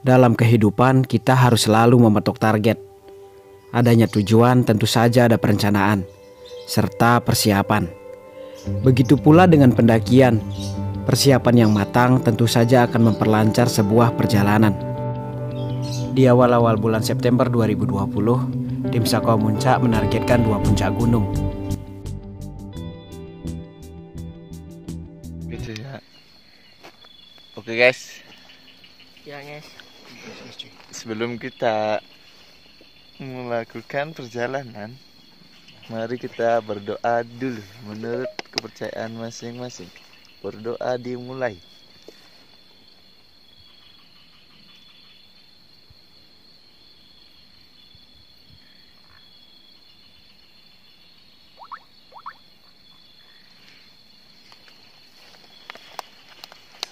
Dalam kehidupan kita harus selalu mematok target. Adanya tujuan tentu saja ada perencanaan serta persiapan. Begitu pula dengan pendakian. Persiapan yang matang tentu saja akan memperlancar sebuah perjalanan. Di awal-awal bulan September 2020, tim Sakau Muncak menargetkan 2 puncak gunung. Gitu ya. Oke guys. Ya guys. Sebelum kita melakukan perjalanan, mari kita berdoa dulu menurut kepercayaan masing-masing. Berdoa dimulai.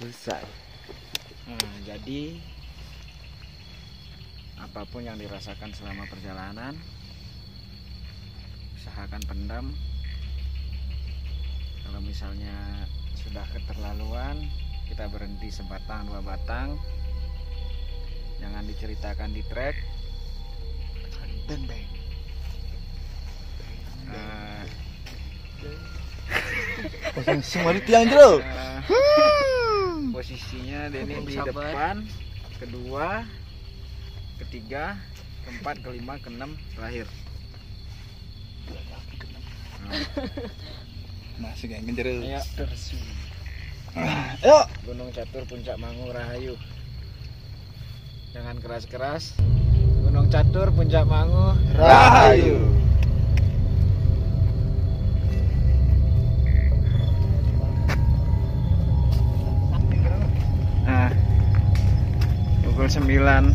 Selesai. Jadi apapun yang dirasakan selama perjalanan, usahakan pendam. Kalau misalnya sudah keterlaluan, kita berhenti sebatang dua batang. Jangan diceritakan di trek. Semua di tiang jeruk. Posisinya Denny di depan, kedua, ketiga, keempat, kelima, keenam, terakhir. Masuk yang genjerus. Ayo, ayo. Gunung Catur, Puncak Mangu, Rahayu. Jangan keras-keras. Gunung Catur, Puncak Mangu, Rahayu. Nah, pukul 9.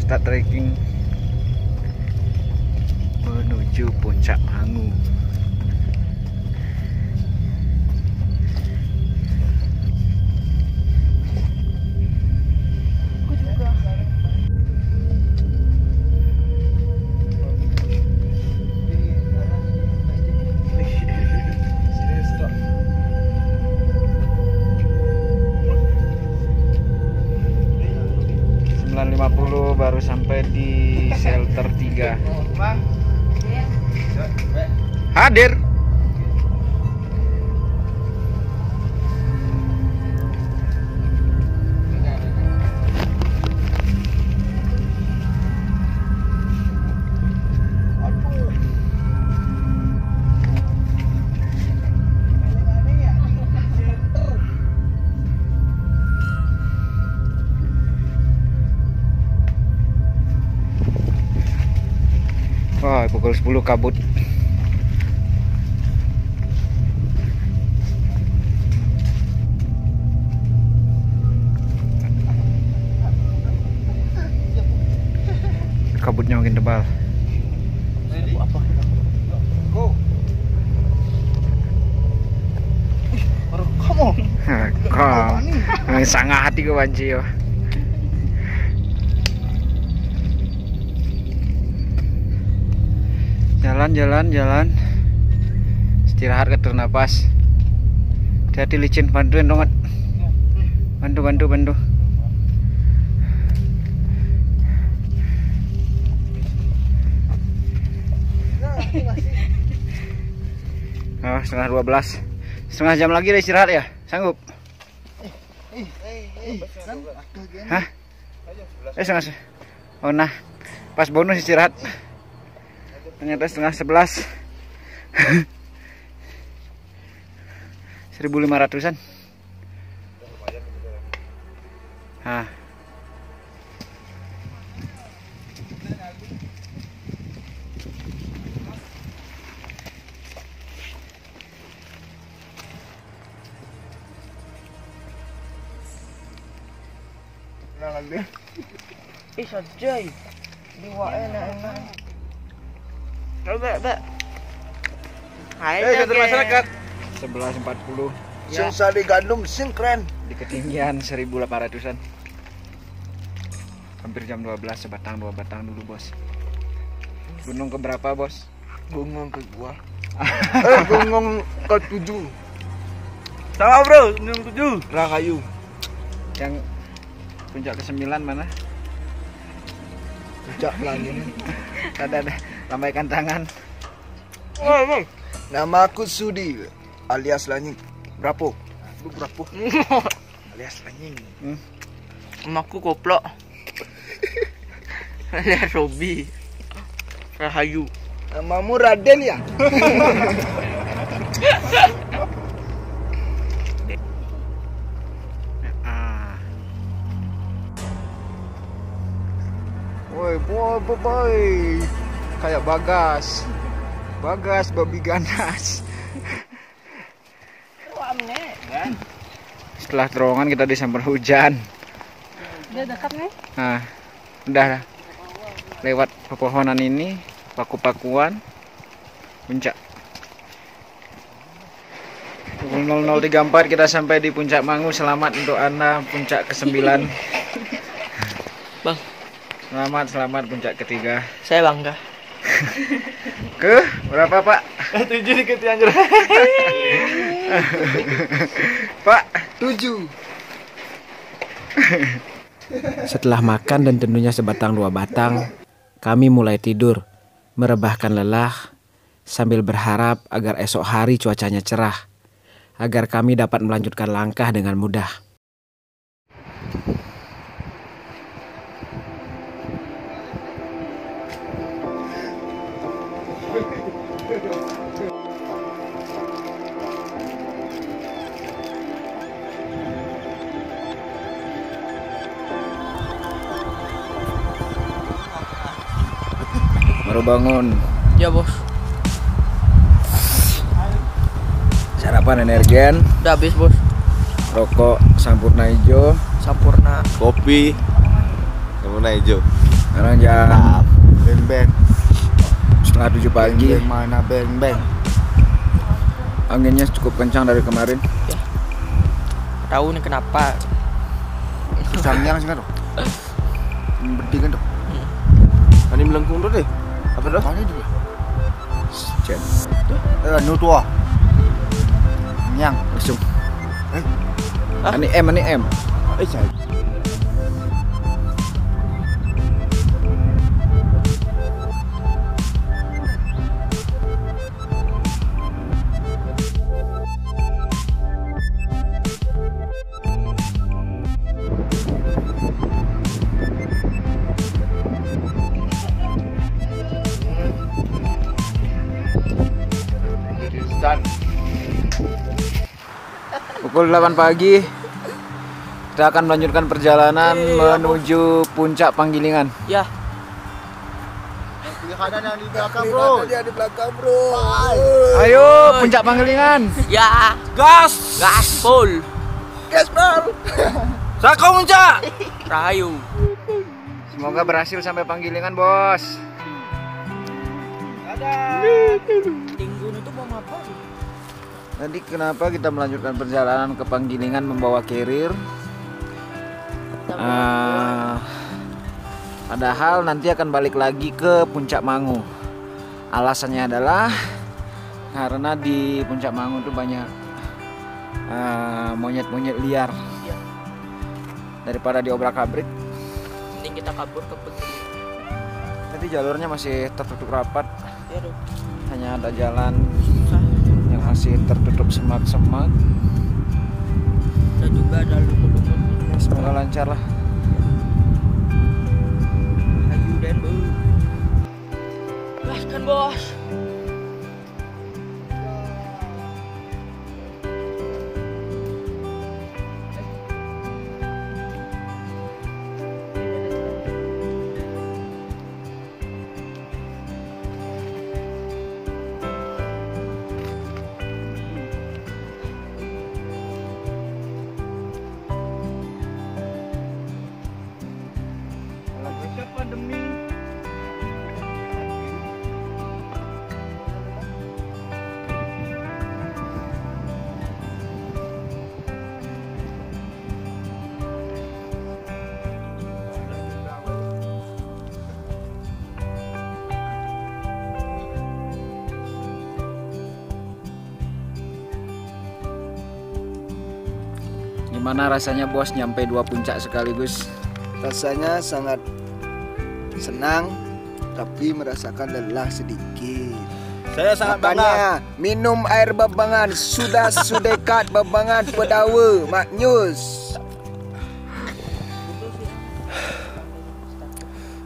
Start trekking menuju Puncak Mangu. Baru sampai di shelter 3. Hadir. Pukul 10 kabut. Kabutnya makin tebal. Kamu. Kamu. Sangat hati gue banci yo. Jalan, istirahat, ketur nafas, hati-hati licin, bantuin dong, bantu. Oh, 11:30, setengah jam lagi udah istirahat ya, sanggup? Hah? Setengah, oh nah, pas bonus istirahat. Ternyata 10:30. 1.500-an. Hah. Ih, sajai. Diwae enak-enak. Hai, masyarakat. 11:40. Sing sari gandum, sing keren. Di ketinggian 1.800-an. Hampir jam 12, sebatang dua batang dulu, Bos. Gunung ke berapa, Bos? Gunung ke gua. Gunung ke 7. Sama, Bro. Gunung 7. Rahayu. Yang Puncak ke-9 mana? Puncak Pelangi. Ada lambaikan tangan. Nama aku Sudi alias Lanying. Berapa? Lu berapa? Alias Lanying. Namaku Koplok. Alias Robi. Rahayu. Namamu Raden ya? Woi, boy. Kayak Bagas. Bagas babi ganas. Setelah terowongan kita disambar hujan. Udah dekat nih. Nah, udah lewat pepohonan ini, paku-pakuan, puncak. Pukul 00.34 kita sampai di Puncak Mangu. Selamat untuk Anda puncak ke-9. Bang. Selamat puncak ketiga. Saya bangga. Ke berapa Pak? 7 di Ketianjur. Pak 7. Setelah makan dan tentunya sebatang dua batang, kami mulai tidur, merebahkan lelah sambil berharap agar esok hari cuacanya cerah, agar kami dapat melanjutkan langkah dengan mudah. Baru bangun. Ya bos. Sarapan energen. Udah habis bos. Rokok sampurna hijau. Sampurna. Kopi. Sampurna hijau. Sekarang jam. Beng-beng. Setengah 7 pagi. Beng mana beng-beng. Anginnya cukup kencang dari kemarin. Ya. Tahu nih kenapa? Kencangnya langsung dong. Bertiga dong. Ini melengkung tuh deh. Apa dah? Mana juga. Cek. Nutua. Nyang, langsung. Ini M. Eh, saya. Pukul 8 pagi kita akan melanjutkan perjalanan menuju puncak Penggilingan. Ya. Di kanan yang di belakang, bro. Dia di belakang, bro. Ayo puncak Penggilingan. Ya. Gas full. Gas full. Sakau Muncak. Rahayu. Semoga berhasil sampai Penggilingan, Bos. Dadah. Tinggun itu mau apa? Tadi kenapa kita melanjutkan perjalanan ke Penggilingan membawa carrier? Padahal nanti akan balik lagi ke Puncak Mangu. Alasannya adalah karena di Puncak Mangu itu banyak monyet-monyet liar. Ya. Daripada diobrak-abrik, mending kita kabur ke Penggilingan. Tadi jalurnya masih tertutup rapat, ya, hanya ada jalan. Masih tertutup semak-semak. Dan juga ada lumpur-lumpur. Semoga lancar lah. Ayo dan bau. Gaskan bos. Gimana rasanya bos nyampe dua puncak sekaligus? Rasanya sangat senang, tapi merasakan lelah sedikit. Saya sangat bangga. Minum air Babangan, sudah sudekat Babangan pedawa maknyus.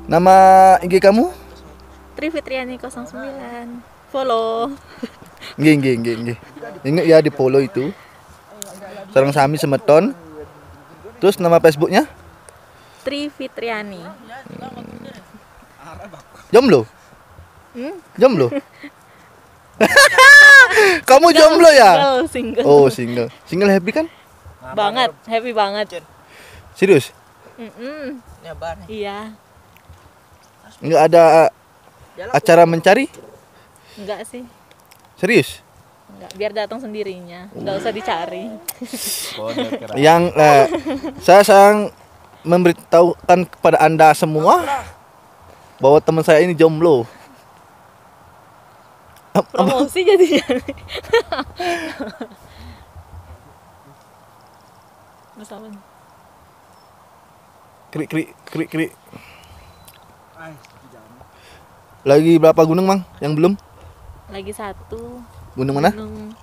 Nama IG kamu? Tri Fitriani 09. Follow. Nggih. Ingat ya di follow itu. Sarang sami semeton. Terus nama Facebooknya? Tri Fitriani. Jomblo? Jomblo? Kamu single, jomblo ya? Single. Oh single. Single happy kan? Banget, happy banget. Serius? Iya. Nggak ada acara mencari? Enggak sih. Serius? Enggak, biar datang sendirinya, enggak usah dicari. Yang saya sang memberitahukan kepada Anda semua bahwa teman saya ini jomblo. Promosi jadinya. Bersama. Krik. Lagi berapa gunung, Mang? Yang belum? Lagi satu. Gunung mana? Gunung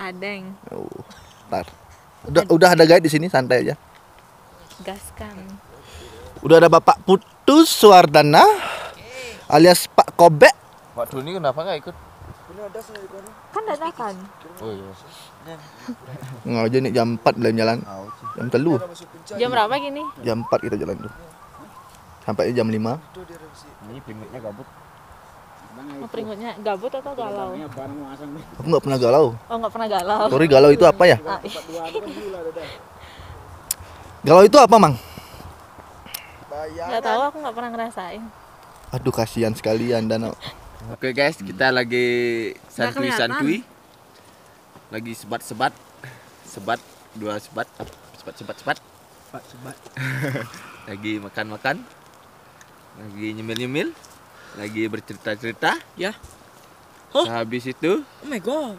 Adeng. Oh, tar. Udah ada guide di sini, santai aja. Gaskan. Udah ada Bapak Putu Suwardana, alias Pak Kobek. Pak Juni kenapa nggak ikut? Kan dadakan. Oh iya. Ngajar nih jam 4 belum jalan. Jam 3. Jam berapa gini? Jam 4 kita jalan tuh. Sampai jam 5. Ini peringatnya gabut. Peringatnya gabut atau galau? Aku nggak pernah galau. Oh nggak pernah galau. Sorry, galau itu apa ya? Galau itu apa, Mang? Nggak tahu, aku nggak pernah ngerasain. Aduh, kasihan sekalian Danau. Oke guys, kita lagi santui-santui. Lagi sebat-sebat. Sebat, dua sebat. Sebat-sebat-sebat. Lagi makan-makan. Lagi nyemil-nyemil. Lagi bercerita-cerita ya. Huh? Habis itu, oh my god.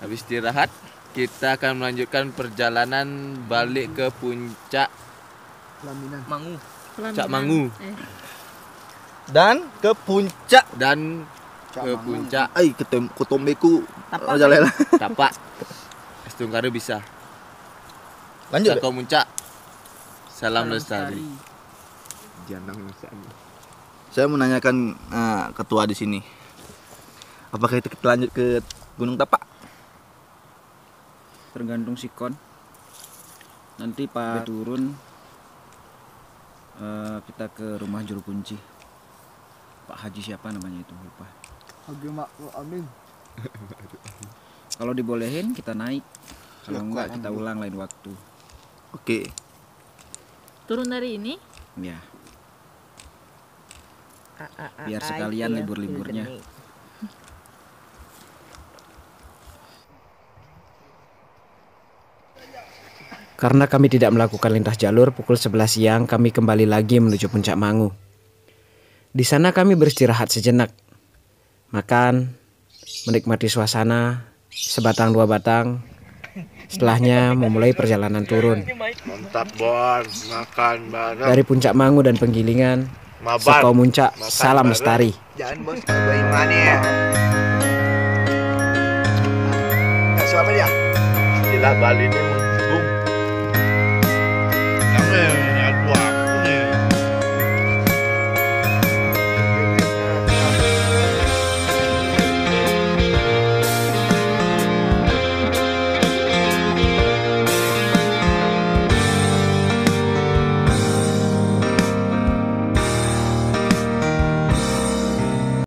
Habis istirahat, kita akan melanjutkan perjalanan balik ke puncak Mangu. Puncak Mangu. Dan ke puncak ketombeku jalan tapak. Setungkare bisa. Lanjut. Sakau Muncak. Salam lestari. Janang lestari. Saya menanyakan ketua di sini, apakah itu kita lanjut ke Gunung Tapak? Tergantung sikon. Nanti Pak turun, kita ke rumah juru kunci. Pak Haji siapa namanya itu? Lupa. Haji Makmur Amin. Kalau dibolehin kita naik, kalau enggak kita ulang lain waktu. Oke. Turun dari ini? Ya. Biar sekalian libur-liburnya. Karena kami tidak melakukan lintas jalur, pukul 11 siang kami kembali lagi menuju Puncak Mangu. Di sana kami beristirahat sejenak, makan, menikmati suasana, sebatang dua batang. Setelahnya memulai perjalanan turun. Mantap bos, makan bareng. Dari Puncak Mangu dan Penggilingan, Sakau Muncak, salam lestari. Jangan bos, gue imani ya. Nah, siapa dia? Istilah Bali nih.